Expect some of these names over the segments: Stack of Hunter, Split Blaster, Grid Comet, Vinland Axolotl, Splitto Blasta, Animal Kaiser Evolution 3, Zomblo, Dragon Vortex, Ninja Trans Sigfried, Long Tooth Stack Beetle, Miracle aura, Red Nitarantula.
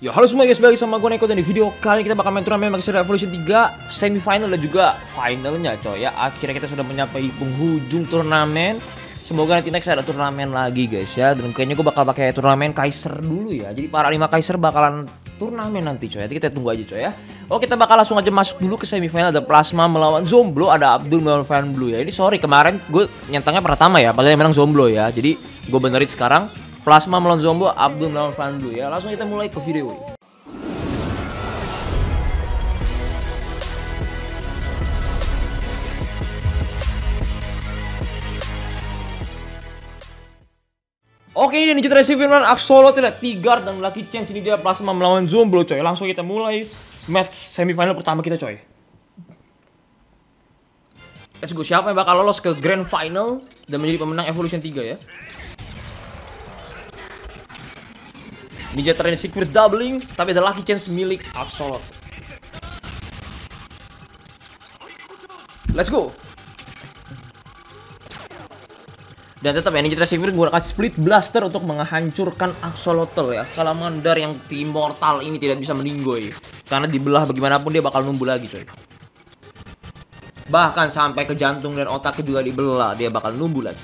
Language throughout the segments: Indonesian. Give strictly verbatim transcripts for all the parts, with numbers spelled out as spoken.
Yo, halo semua guys, balik sama gue Neko, dan di video kali ini kita bakal main turnamen Miracle aura Evolution tiga semifinal dan juga finalnya coy ya. Akhirnya kita sudah mencapai penghujung turnamen. Semoga nanti next ada turnamen lagi guys ya. Dan kayaknya gue bakal pakai turnamen Kaiser dulu ya. Jadi para lima Kaiser bakalan turnamen nanti coy. Nanti kita tunggu aja coy ya. Oke, kita bakal langsung aja masuk dulu ke semifinal. Ada Plasma melawan Zomblo, ada Abdul melawan Fan Blue ya. Ini sorry kemarin gue nyentangnya pertama ya, padahal yang menang Zomblo ya. Jadi gue benerin sekarang. Plasma melawan Zomblo, Abdul melawan Fan Blue ya. Langsung kita mulai ke video. Oke, ini Ninja Trans Sigfried Vinland Axolotl tiga dan Lucky Chance. Ini dia Plasma melawan Zomblo coy. Langsung kita mulai match semifinal pertama kita coy. Let's go, siapa yang bakal lolos ke grand final dan menjadi pemenang Evolution tiga ya. Ninja Trans Sigfried doubling, tapi ada Lucky Chance milik Axolotl. Let's go. Dan tetap ya, Ninja Trans Sigfried menggunakan Split Blaster untuk menghancurkan Axolotl ya. Salamander yang immortal ini tidak bisa meninggoy, karena dibelah bagaimanapun dia bakal numbuh lagi coy. Bahkan sampai ke jantung dan otaknya juga dibelah, dia bakal numbuh lagi.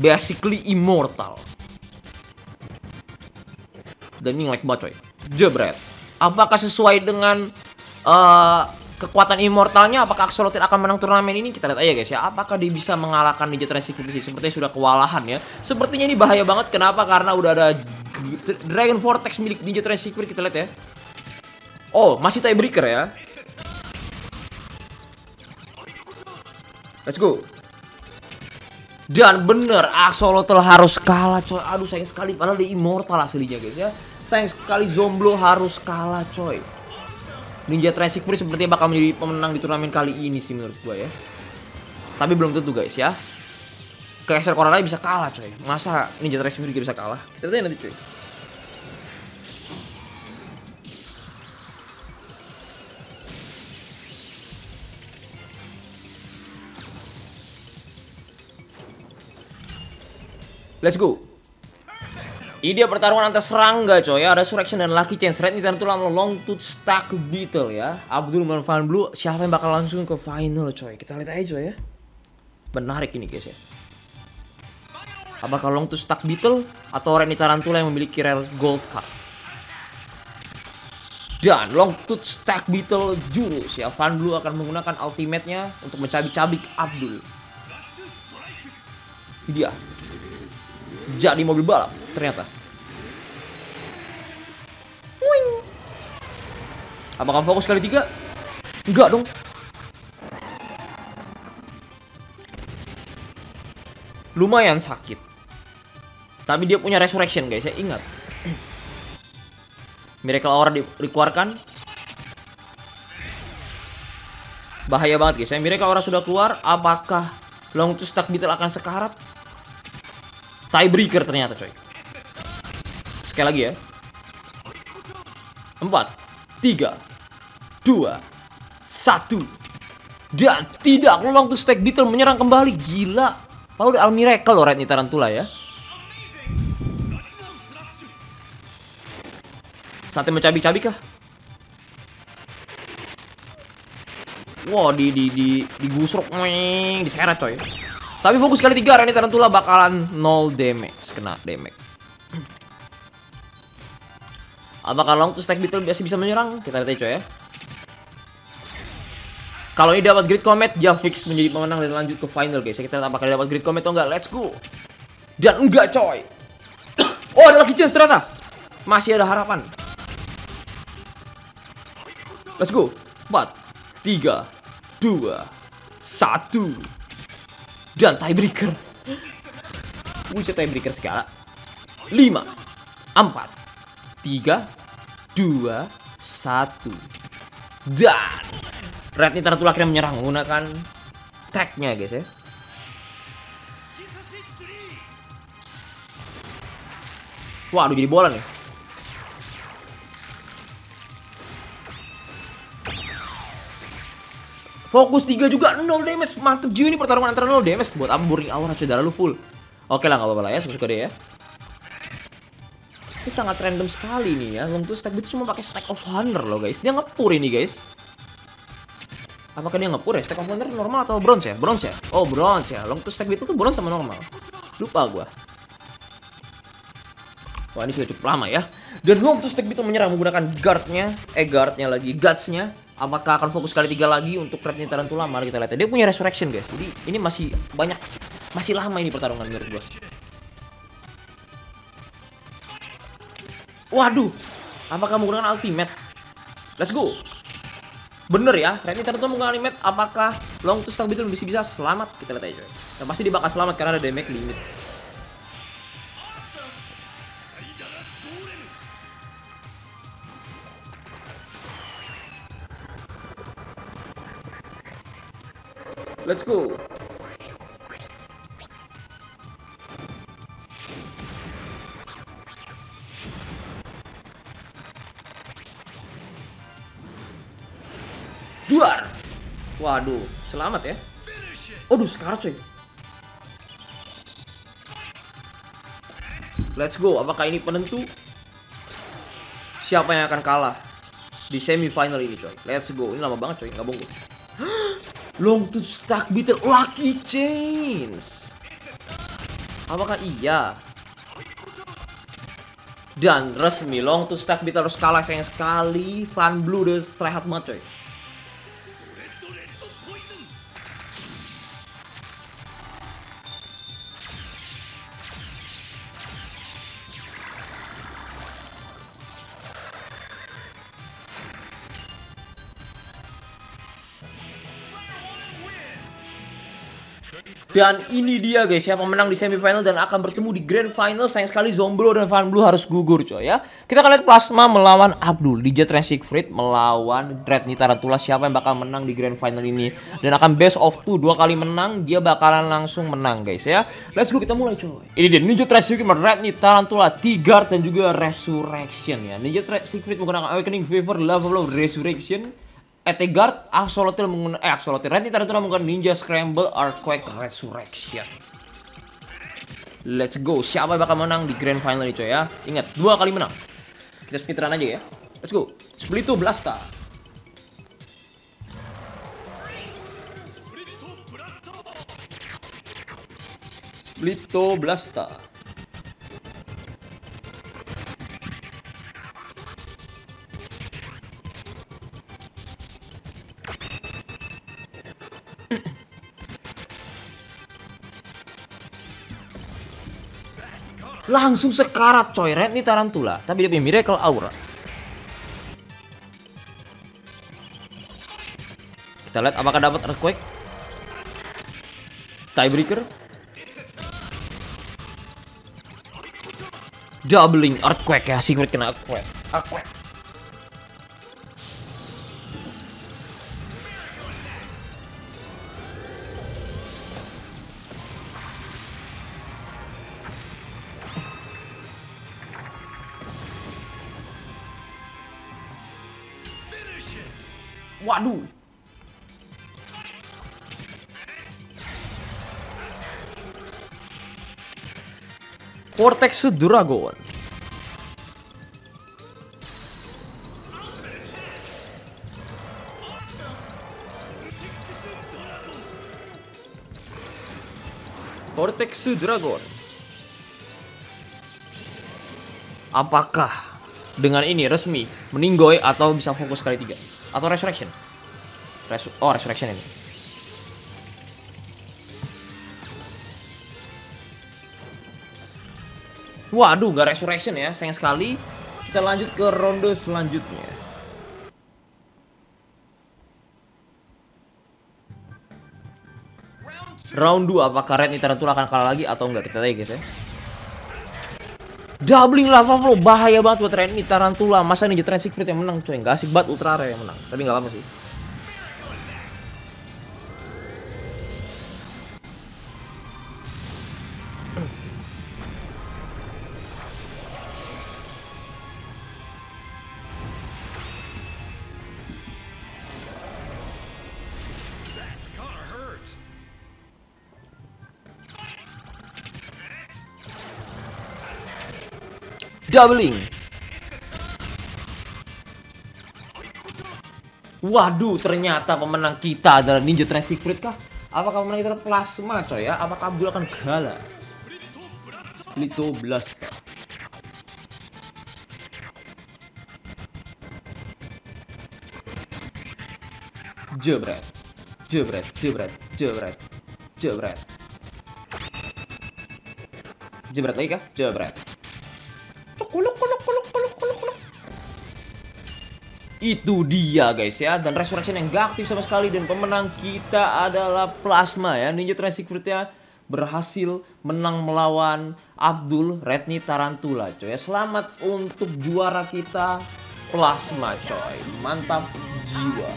Basically immortal. Dan ini nge-lag banget coy. Jebret. Apakah sesuai dengan uh, kekuatan immortalnya, apakah Axolotl akan menang turnamen ini? Kita lihat aja guys ya. Apakah dia bisa mengalahkan Ninja Trans Sigfried? Sepertinya sudah kewalahan ya. Sepertinya ini bahaya banget. Kenapa? Karena udah ada Dragon Vortex milik Ninja Trans Sigfried. Kita lihat ya. Oh, masih tiebreaker ya. Let's go. Dan bener, Axolotl harus kalah coy. Aduh, sayang sekali, padahal dia immortal aslinya guys ya. Sayang sekali Zomblo harus kalah coy. Ninja Trans Sigfried sepertinya bakal menjadi pemenang di turnamen kali ini sih menurut gue ya. Tapi belum tentu guys ya. Kaiser Corona bisa kalah coy. Masa Ninja Trans Sigfried bisa kalah? Kita lihat nanti coy. Let's go. Ini dia pertarungan antar serangga coy ya. Ada Surrection dan Lucky Chance. Red Nitarantula melawan Long Tooth Stack Beetle ya. Abdul melawan Van Blue. Siapa yang bakal langsung ke final coy? Kita lihat aja coy ya. Menarik ini guys ya. Apakah Long Tooth Stack Beetle atau Red Nitarantula yang memiliki rare gold card? Dan Long Tooth Stack Beetle jurus ya. Van Blue akan menggunakan ultimate-nya untuk mencabik-cabik Abdul. Ini dia. Jadi mobil balap ternyata. Wing. Apakah fokus kali tiga? Enggak dong. Lumayan sakit. Tapi dia punya resurrection guys ya, ingat. Miracle aura di dikeluarkan. Bahaya banget guys ya. Miracle aura sudah keluar. Apakah Long Tooth Stack Beetle akan sekarat? Tiebreaker ternyata coy. Sekali lagi ya. Empat tiga dua satu. Dan tidak, Long Tooth Stack Beetle menyerang kembali. Gila. Lalu ada Miracle loh Red Nitarantula ya. Saatnya mencabik-cabik kah? Wow, di di di digusruk, diseret coy. Tapi fokus kali tiga, Red Nitarantula bakalan nol damage, kena damage. Apakah Long Tooth Stack Beetle biasa bisa menyerang? Kita lihat aja coy ya. Kalau ini dapat Grid Comet, dia fix menjadi pemenang dan lanjut ke final guys. Kita lihat apakah dapat Grid Comet atau enggak. Let's go. Dan enggak coy. Oh, ada lagi chance ternyata. Masih ada harapan. Let's go. empat tiga dua satu. Dan tiebreaker. Wujud tiebreaker segala. Lima empat tiga dua satu. Dan Red Nitarantula akhirnya menyerang menggunakan tag-nya guys ya. Wah, aduh, jadi bola nih. Fokus tiga juga, nol damage. Mantep juga ini pertarungan antara nol damage. Buat apa burning aura, coy, darah lu full. Oke lah, gak apa-apa lah ya, suka-suka deh ya. Ini sangat random sekali nih ya. Long Tooth Stack Beetle cuma pakai Stack of Hunter loh guys. Dia ngepur ini guys. Apakah dia ngepur ya? Stack of Hunter normal atau bronze ya? Bronze ya? Oh bronze ya. Long Tooth Stack Beetle tuh bronze sama normal. Lupa gua. Wah ini sudah cukup lama ya. Dan Long Tooth Stack Beetle menyerang menggunakan guardnya. Eh guardnya lagi. Gutsnya. Apakah akan fokus kali tiga lagi untuk Red Nitarantula? Mari kita lihat. Dia punya resurrection guys. Jadi ini masih banyak. Masih lama ini pertarungan menurut gua. Waduh, apakah menggunakan ultimate? Let's go. Bener ya, Red Nitarantula menggunakan ultimate. Apakah Long Tooth Stack Beetle masih bisa selamat? Kita lihat aja. Nah, pasti dia bakal selamat karena ada damage limit. Let's go. Duar. Waduh, selamat ya. Aduh, sekarang coy. Let's go. Apakah ini penentu? Siapa yang akan kalah di semifinal ini coy? Let's go. Ini lama banget coy, nggak bohong. Long Tooth Stack Beetle Lucky Chains. Apakah iya? Dan resmi Long Tooth Stack Beetle harus kalah sayang sekali. Fan Blue udah serehat banget coy. Dan ini dia guys ya, pemenang di semifinal dan akan bertemu di grand final. Sayang sekali Zombro dan Van Blue harus gugur coy ya. Kita akan lihat Plasma melawan Abdul, Ninja Trans Sigfried melawan Red Nitarantula. Siapa yang bakal menang di grand final ini? Dan akan best of two, dua kali menang dia bakalan langsung menang guys ya. Let's go, kita mulai coy. Ini dia Ninja Trans Sigfried melawan Red Nitarantula, T-Guard dan juga Resurrection ya. Ninja Trans Sigfried menggunakan Awakening Fever, Level of Resurrection. E T Guard, Axolotl menggunakan eh, Axolotl Red Nitarantula menggunakan Ninja Scramble, Earthquake, Resurrection. Let's go. Siapa yang bakal menang di grand final ini coy ya? Ingat, dua kali menang. Kita speedrun aja ya. Let's go. Splitto Blasta. Splitto Blasta. Langsung sekarat coy, Red Nitarantula. Tapi dia punya Miracle aura. Kita lihat apakah dapat Earthquake. Tiebreaker. Doubling Earthquake ya, Sigfried kena Earthquake. Earthquake. Waduh. Vortex Dragon. Vortex Dragon. Apakah dengan ini resmi meninggoy atau bisa fokus kali tiga? Atau resurrection? Resu oh, resurrection ini. Waduh, nggak resurrection ya. Sayang sekali. Kita lanjut ke ronde selanjutnya. Round dua, apakah Red Nitarantula akan kalah lagi atau enggak? Kita lihat guys ya. Doubling lava flow, bahaya banget buat Red Nitarantula. Masa Ninja Trans Sigfried yang menang coy, gak asik banget. Ultra Rare yang menang, tapi gak apa-apa sih. Doubling. Waduh, ternyata pemenang kita adalah Ninja Trans Sigfried kah? Apakah pemenang kita plasma coy ya? Apakah Abdul akan kalah? Splitto Blasta. Jebret, jebret, jebret, jebret, jebret. Jebret lagi kah? Jebret. Kuluk, kuluk, kuluk, kuluk, kuluk, kuluk. Itu dia guys ya, dan resurrection yang gak aktif sama sekali, dan pemenang kita adalah plasma ya. Ninja Trans Sigfried-nya berhasil menang melawan Abdul Red Nitarantula coy ya. Selamat untuk juara kita plasma coy. Mantap jiwa.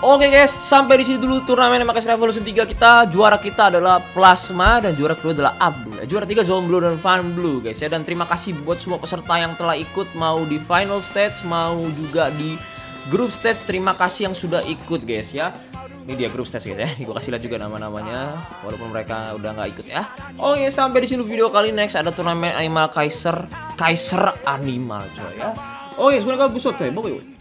Oke guys, sampai di sini dulu turnamen Animal Kaiser Evolution tiga kita. Juara kita adalah Plasma dan juara kedua adalah Abdul. Juara tiga Zone Blue dan Fan Blue guys ya. Dan terima kasih buat semua peserta yang telah ikut, mau di final stage, mau juga di group stage. Terima kasih yang sudah ikut guys ya. Ini dia group stage guys ya. Gue kasih lihat juga nama-namanya walaupun mereka udah nggak ikut ya. Oke, sampai di sini video kali. Next ada turnamen Animal Kaiser Kaiser Animal coy ya. Oke, sebenarnya gue busot coy. Bye-bye.